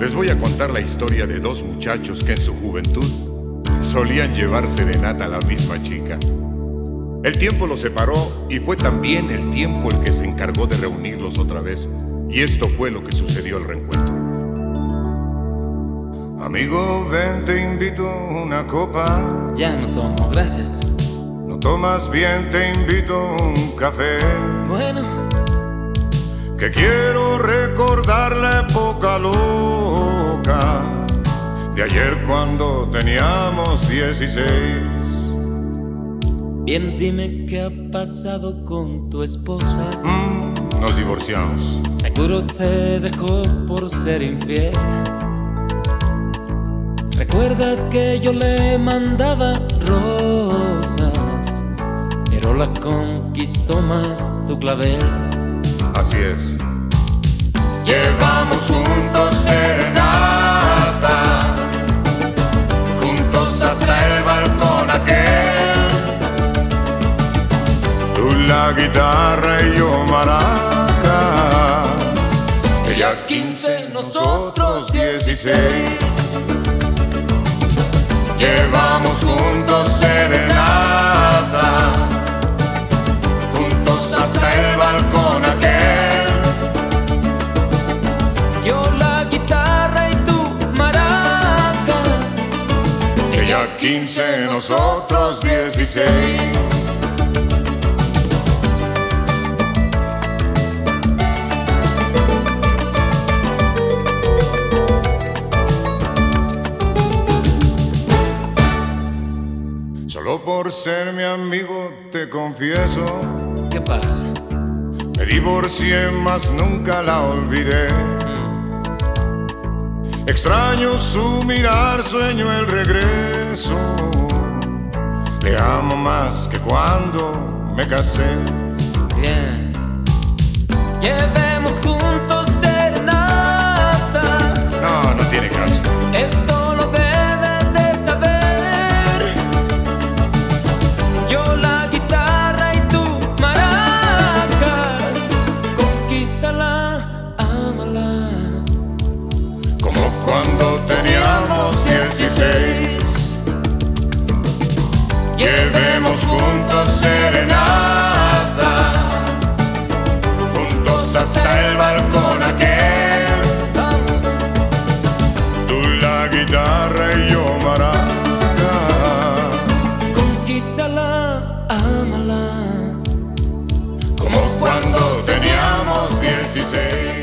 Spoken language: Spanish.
Les voy a contar la historia de dos muchachos que en su juventud solían llevar serenata a la misma chica. El tiempo los separó y fue también el tiempo el que se encargó de reunirlos otra vez. Y esto fue lo que sucedió al reencuentro. Amigo, ven, te invito una copa. Ya no tomo, gracias. No tomas bien, te invito un café. Bueno. Que quiero recordar la época loca de ayer cuando teníamos 16. Bien, dime qué ha pasado con tu esposa. Nos divorciamos. Seguro te dejó por ser infiel. ¿Recuerdas que yo le mandaba rosas, pero la conquistó más tu clavel? Así es. Llevamos juntos serenata, juntos hasta el balcón aquel. La guitarra y yo maracas. Ella 15, nosotros 16. Llevamos juntos serenata, juntos hasta el balcón aquel. Yo la guitarra y tú maracas. Ella 15, nosotros 16. Solo por ser mi amigo te confieso. ¿Qué pasa? Me divorcié, mas nunca la olvidé. Extraño su mirar, sueño el regreso. Le amo más que cuando me casé. Bien. Llevemos juntos serenata. No, no tiene caso. Esto cuando teníamos 16. Llevemos juntos serenata, juntos hasta el balcón aquel. Tú la guitarra y yo maraca. Conquístala, ámala, como cuando teníamos 16.